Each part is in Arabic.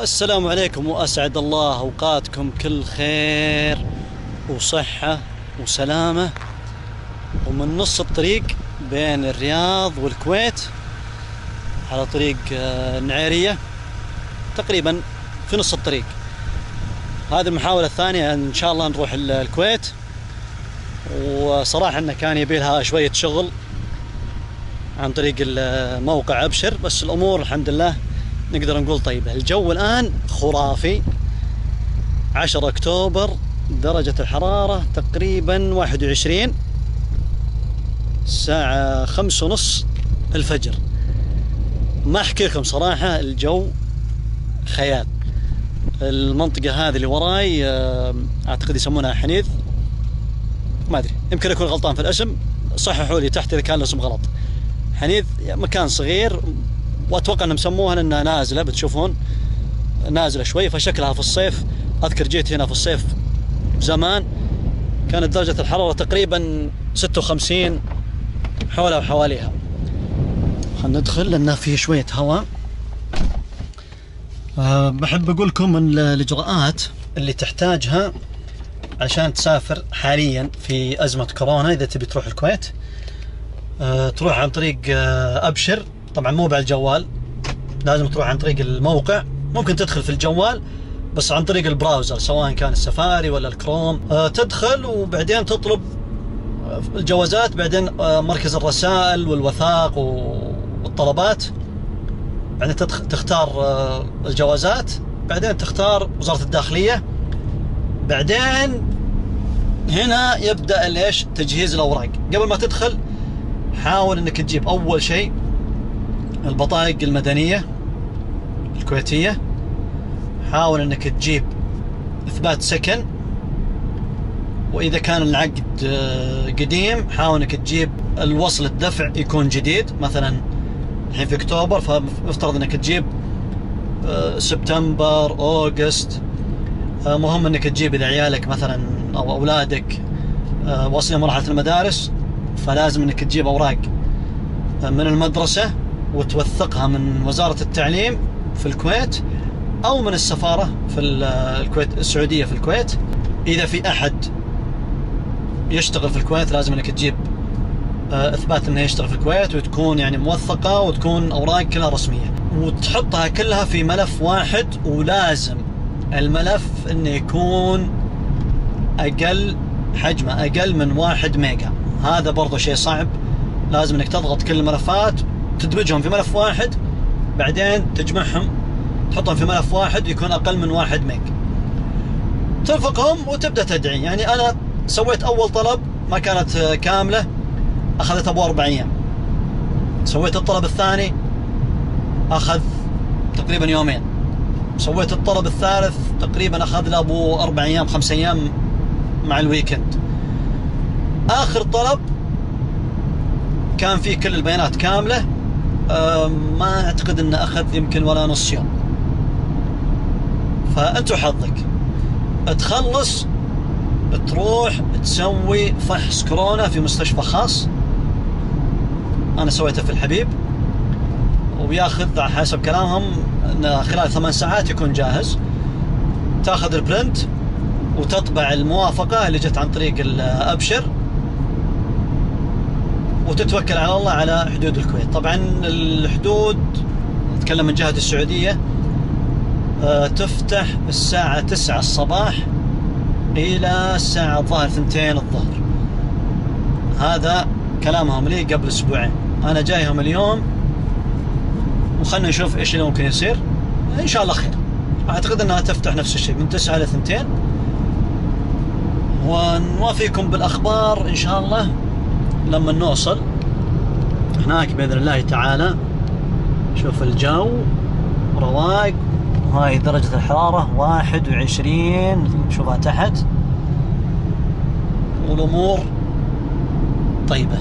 السلام عليكم وأسعد الله أوقاتكم كل خير وصحة وسلامة. ومن نص الطريق بين الرياض والكويت على طريق النعيرية، تقريبا في نص الطريق. هذه المحاولة الثانية إن شاء الله نروح الكويت، وصراحة إنه كان يبيلها شوية شغل عن طريق موقع ابشر، بس الأمور الحمد لله نقدر نقول طيبة. الجو الآن خرافي، 10 أكتوبر، درجة الحرارة تقريبا 21، الساعة 5:30 الفجر. ما أحكي لكم صراحة، الجو خيال. المنطقة هذه اللي وراي أعتقد يسمونها حنيذ، ما أدري، يمكن أكون غلطان في الاسم، صححوا لي تحت إذا كان الاسم غلط. حنيذ مكان صغير، واتوقع انهم سموها لانها نازله، بتشوفون نازله شوي، فشكلها في الصيف. اذكر جيت هنا في الصيف زمان، كانت درجه الحراره تقريبا 56 حولها وحواليها. خلينا ندخل لان في شويه هواء. بحب اقول لكم الاجراءات اللي تحتاجها عشان تسافر حاليا في ازمه كورونا. اذا تبي تروح الكويت تروح عن طريق ابشر، طبعا مو بالجوال، لازم تروح عن طريق الموقع. ممكن تدخل في الجوال بس عن طريق البراوزر، سواء كان السفاري ولا الكروم. تدخل وبعدين تطلب الجوازات، بعدين مركز الرسائل والوثائق والطلبات، بعدين تختار الجوازات، بعدين تختار وزارة الداخلية، بعدين هنا يبدأ ليش تجهيز الأوراق. قبل ما تدخل حاول انك تجيب أول شيء البطايق المدنية الكويتية، حاول انك تجيب اثبات سكن، واذا كان العقد قديم حاول انك تجيب الوصل الدفع يكون جديد. مثلا الحين في اكتوبر، فمفترض انك تجيب سبتمبر اوغست. مهم انك تجيب اذا عيالك مثلا او اولادك واصلين مرحلة المدارس، فلازم انك تجيب اوراق من المدرسة وتوثقها من وزارة التعليم في الكويت أو من السفارة في الكويت السعودية في الكويت. إذا في أحد يشتغل في الكويت لازم أنك تجيب إثبات أنه يشتغل في الكويت، وتكون يعني موثقة، وتكون أوراق كلها رسمية، وتحطها كلها في ملف واحد. ولازم الملف أنه يكون أقل حجمه، أقل من 1 ميجا. هذا برضه شيء صعب، لازم أنك تضغط كل الملفات تدمجهم في ملف واحد، بعدين تجمعهم تحطهم في ملف واحد يكون أقل من 1 ميج، ترفقهم وتبدأ تدعي. يعني أنا سويت أول طلب ما كانت كاملة، أخذت أبو 4 أيام. سويت الطلب الثاني أخذ تقريبا 2 يوم. سويت الطلب الثالث تقريبا أخذ له أبو 4 أيام، 5 أيام مع الويكند. آخر طلب كان فيه كل البيانات كاملة، ما اعتقد انه اخذ يمكن ولا نص يوم. فانت وحظك تخلص تروح تسوي فحص كورونا في مستشفى خاص. انا سويته في الحبيب، وبياخذ على حسب كلامهم انه خلال 8 ساعات يكون جاهز. تاخذ البرنت وتطبع الموافقة اللي جت عن طريق الابشر، وتتوكل على الله على حدود الكويت. طبعا الحدود نتكلم من جهة السعودية تفتح الساعة 9 الصباح إلى الساعة الظاهر 2 الظهر. هذا كلامهم لي قبل أسبوعين، أنا جايهم اليوم، وخلنا نشوف إيش اللي ممكن يصير. إن شاء الله خير، أعتقد أنها تفتح نفس الشيء من 9 إلى 2، ونوافيكم بالأخبار إن شاء الله لما نوصل هناك بإذن الله تعالى. شوف الجو رواق، هاي درجة الحرارة 21، شوفها تحت، والأمور طيبة.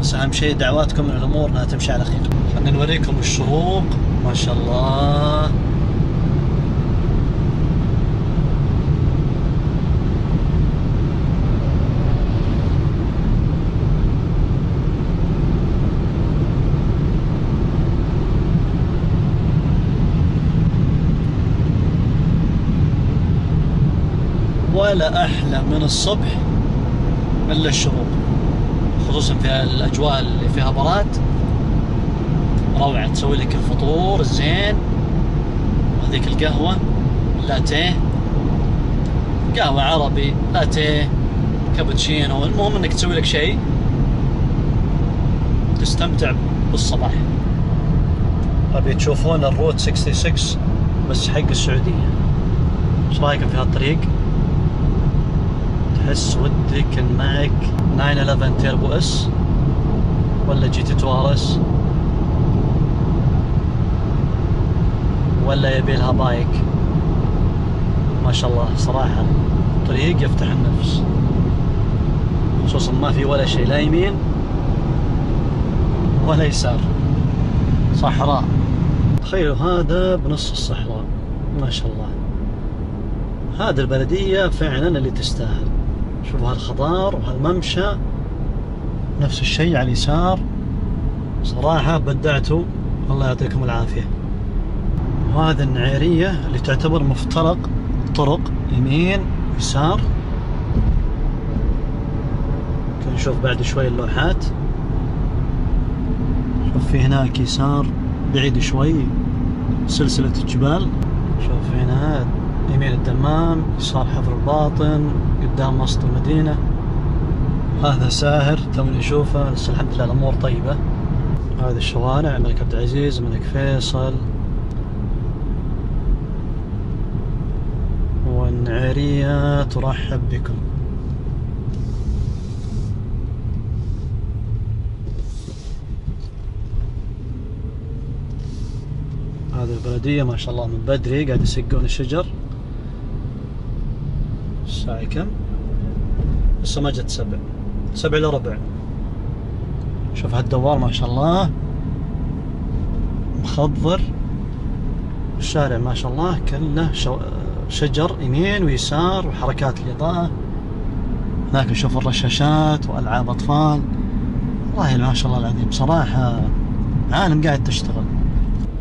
بس أهم شيء دعواتكم من الأمور أنها تمشي على خير. خلينا نوريكم الشروق، ما شاء الله. ولا احلى من الصبح الا الشروق، خصوصا في الاجواء اللي فيها براد، روعه. تسوي لك الفطور الزين وهذيك القهوه، لاتيه، قهوه عربي، لاتيه، كابتشينو، المهم انك تسوي لك شيء تستمتع بالصباح. ابي تشوفون الروت 66 بس حق السعوديه. ايش رايكم في هالطريق؟ تحس ودك ان معك 911 تيربو اس ولا جي تي توارس ولا يبيلها بايك. ما شاء الله صراحه طريق يفتح النفس، خصوصا ما في ولا شيء، لا يمين ولا يسار، صحراء. تخيلوا هذا بنص الصحراء، ما شاء الله. هذه البلدية فعلا اللي تستاهل. شوفوا هالخضار وهالممشى، نفس الشيء على اليسار. صراحة بدعتوا، الله يعطيكم العافية. وهذا النعيرية اللي تعتبر مفترق طرق، يمين ويسار. نشوف بعد شوي اللوحات. شوف في هناك يسار بعيد شوي سلسلة الجبال. شوف هنا يمين الدمام، يسار حفر الباطن، قدام وسط المدينة. هذا ساهر توني أشوفه، بس الحمد لله الأمور طيبة. هذه الشوارع، الملك عبد العزيز، الملك فيصل، والنعيرية ترحب بكم. هذه البلدية ما شاء الله من بدري قاعد يسقون الشجر. الساعة كم؟ لسه ما جت 7، 7:15. شوف هالدوار ما شاء الله مخضر. الشارع ما شاء الله كله شجر يمين ويسار وحركات الإضاءة. هناك نشوف الرشاشات وألعاب أطفال. والله ما شاء الله العظيم، صراحة عالم قاعد تشتغل.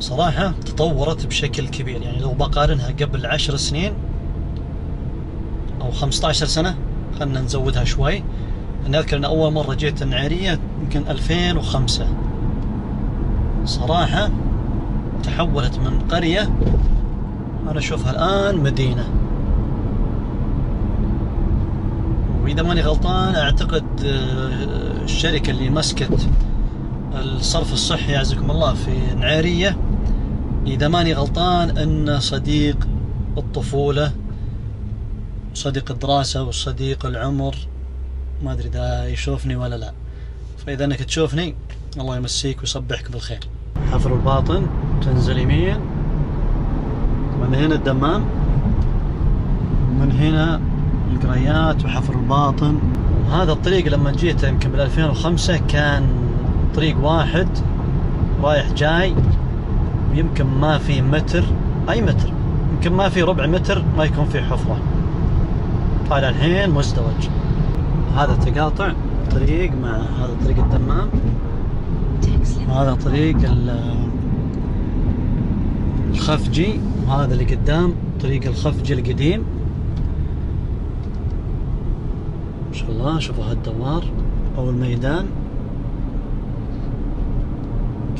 صراحة تطورت بشكل كبير، يعني لو بقارنها قبل 10 سنين أو 15 سنة، خلنا نزودها شوي. أنا أذكر أن أول مرة جيت النعيرية يمكن 2005. صراحة تحولت من قرية أنا أشوفها الآن مدينة، وإذا ماني غلطان أعتقد الشركة اللي مسكت الصرف الصحي عزكم الله في النعيرية، إذا ماني غلطان، أن صديق الطفولة، صديق الدراسة، وصديق العمر. ما أدري إذا يشوفني ولا لا، فإذا أنك تشوفني الله يمسيك ويصبحك بالخير. حفر الباطن تنزل يمين، من هنا الدمام، من هنا القريات وحفر الباطن. هذا الطريق لما جيته يمكن بال 2005 كان طريق واحد رايح جاي، ويمكن ما في متر، اي متر، يمكن ما في ربع متر ما يكون في حفرة. طالع الحين مزدوج. هذا تقاطع طريق مع هذا طريق الدمام، وهذا طريق الخفجي، وهذا اللي قدام طريق الخفجي القديم. ما شاء الله شوفوا هالدوار او الميدان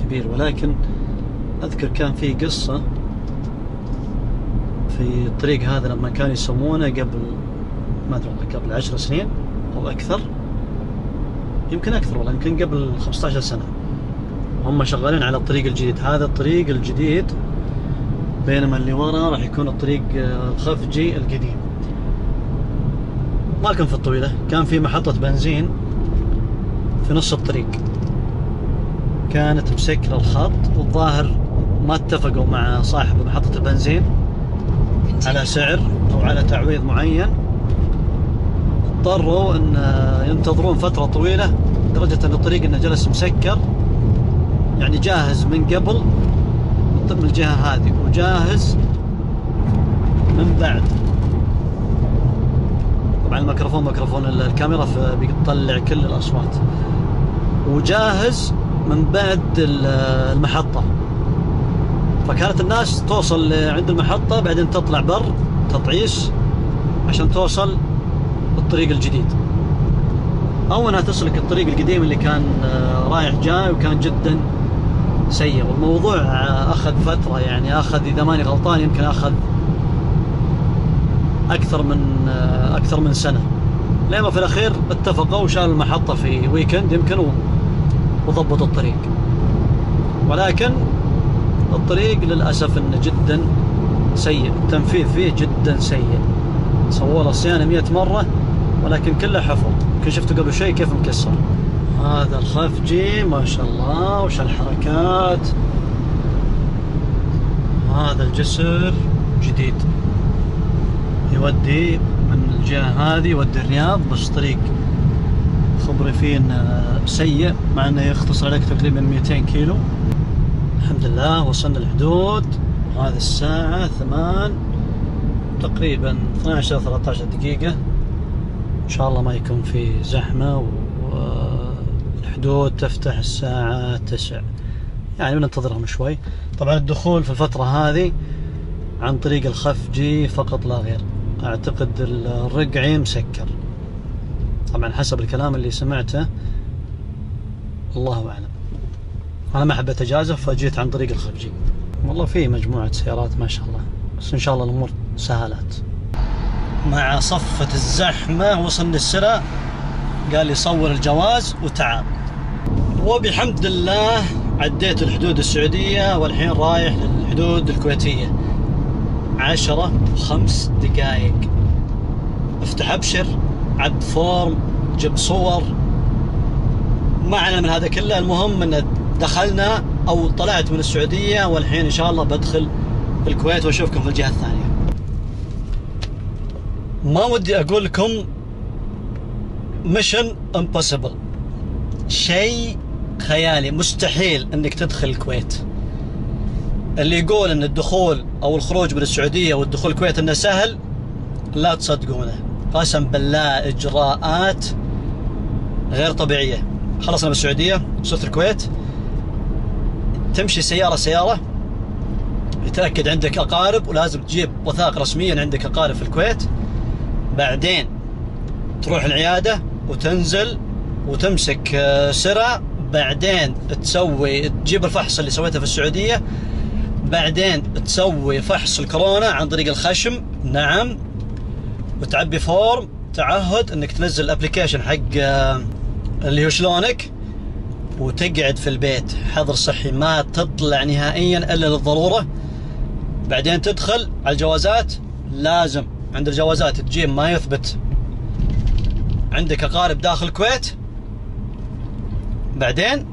كبير. ولكن اذكر كان في قصه في الطريق هذا لما كانوا يسمونه قبل ما ادري والله قبل 10 سنين او اكثر، يمكن اكثر والله، يمكن قبل 15 سنه هم شغالين على الطريق الجديد. هذا الطريق الجديد، بينما اللي ورا راح يكون الطريق الخفجي القديم. ما كان في الطويله، كان في محطه بنزين في نص الطريق، كانت مسكرة الخط، والظاهر ما اتفقوا مع صاحب محطة البنزين على سعر أو على تعويض معين. اضطروا أن ينتظرون فترة طويلة، لدرجة أن الطريق أنه جلس مسكر، يعني جاهز من قبل من الجهة هذه وجاهز من بعد. طبعا الميكروفون، الكاميرا بيطلع كل الأصوات. وجاهز من بعد المحطة، فكانت الناس توصل عند المحطة بعدين تطلع بر تطعيس عشان توصل الطريق الجديد، او انها تسلك الطريق القديم اللي كان رايح جاي وكان جدا سيء. والموضوع اخذ فترة، يعني اخذ اذا ماني غلطان يمكن اخذ اكثر من سنة، لما في الاخير اتفقوا وشالوا المحطة في ويكند يمكن وضبطوا الطريق. ولكن الطريق للاسف انه جدا سيء، التنفيذ فيه جدا سيء، سووا له صيانة 100 مرة ولكن كله حفر. يمكن شفتوا قبل شوي كيف مكسر. هذا الخفجي ما شاء الله، وش الحركات. هذا الجسر جديد يودي من الجهة هذه يودي الرياض، بس طريق خبري فيه انه سيء، مع انه يختصر عليك تقريبا 200 كيلو. الحمد لله وصلنا الحدود، هذه الساعة 8 تقريبا 12 13 دقيقة، ان شاء الله ما يكون في زحمة، والحدود تفتح الساعة 9، يعني بننتظرهم شوي. طبعا الدخول في الفترة هذه عن طريق الخفجي فقط لا غير، اعتقد الرقعي مسكر طبعا حسب الكلام اللي سمعته، الله اعلم. انا ما حبيت اجازف فجيت عن طريق الخفجي. والله في مجموعة سيارات ما شاء الله، بس ان شاء الله الامور سهلات. مع صفة الزحمة وصلنا السرة، قال لي صور الجواز وتعال، وبحمد الله عديت الحدود السعودية والحين رايح للحدود الكويتية 10 5 دقائق. افتح ابشر، عد فورم، جيب صور، معنا من هذا كله. المهم ان دخلنا او طلعت من السعودية والحين ان شاء الله بدخل الكويت، واشوفكم في الجهة الثانية. ما ودي اقول لكم ميشن امبوسيبل، شيء خيالي، مستحيل انك تدخل الكويت. اللي يقول ان الدخول او الخروج من السعوديه والدخول الكويت انه سهل، لا تصدقونه، قسم بالله اجراءات غير طبيعيه. خلصنا من السعوديه وصلت الكويت، تمشي سياره سياره، يتاكد عندك اقارب، ولازم تجيب وثائق رسميا عندك اقارب في الكويت، بعدين تروح العياده وتنزل وتمسك سرعه، بعدين تجيب الفحص اللي سويته في السعوديه، بعدين تسوي فحص الكورونا عن طريق الخشم، نعم، وتعبي فورم تعهد انك تنزل الابلكيشن حق اللي هو شلونك، وتقعد في البيت حظر صحي، ما تطلع نهائيا الا للضروره. بعدين تدخل على الجوازات، لازم عند الجوازات تجيب ما يثبت عندك اقارب داخل الكويت، بعدين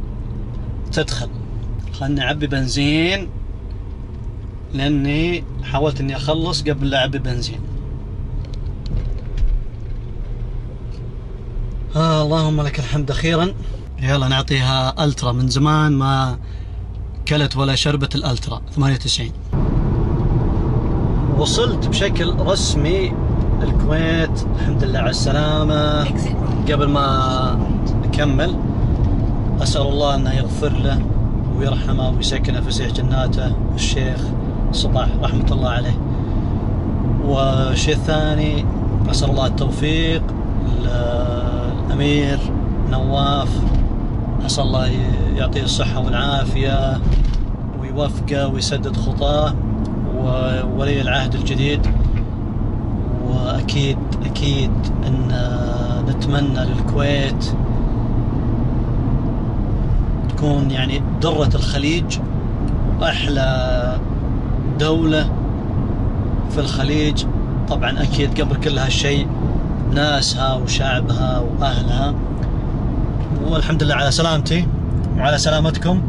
تدخل. خلني اعبي بنزين لاني حاولت اني اخلص قبل لا اعبي بنزين. اللهم لك الحمد، اخيرا يلا نعطيها الترا، من زمان ما كلت ولا شربت الالترا 98. وصلت بشكل رسمي الكويت، الحمد لله على السلامة. قبل ما اكمل اسال الله انه يغفر له ويرحمه ويسكنه فسيح جناته الشيخ صباح رحمة الله عليه. وشيء ثاني أسأل الله التوفيق للأمير نواف، أسأل الله يعطيه الصحة والعافية ويوفقه ويسدد خطاه، وولي العهد الجديد. وأكيد أكيد أن نتمنى للكويت تكون يعني درة الخليج، وأحلى دولة في الخليج طبعا اكيد قبل كل هالشيء، ناسها وشعبها واهلها. والحمد لله على سلامتي وعلى سلامتكم،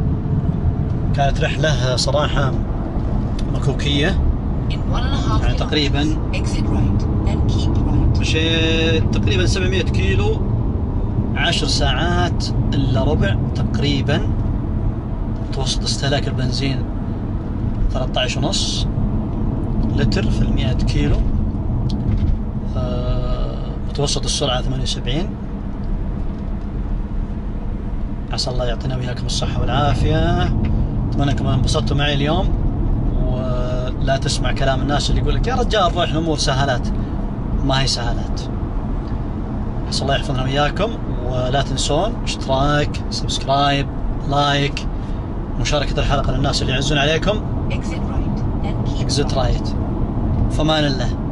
كانت رحلة صراحة مكوكية، يعني تقريبا مشيت تقريبا 700 كيلو 10 ساعات الا ربع تقريبا، متوسط استهلاك البنزين 13.5 لتر في 100 كيلو، متوسط السرعة 78. عسى الله يعطينا وياكم الصحة والعافية، أتمنى أنكم انبسطتوا معي اليوم، ولا تسمع كلام الناس اللي يقول لك يا رجال روح الأمور سهلات. ما هي سهالات. بس الله يحفظنا وياكم، ولا تنسون اشتراك، سبسكرايب، لايك، مشاركة الحلقة للناس اللي يعزون عليكم. Exit right. فمان الله.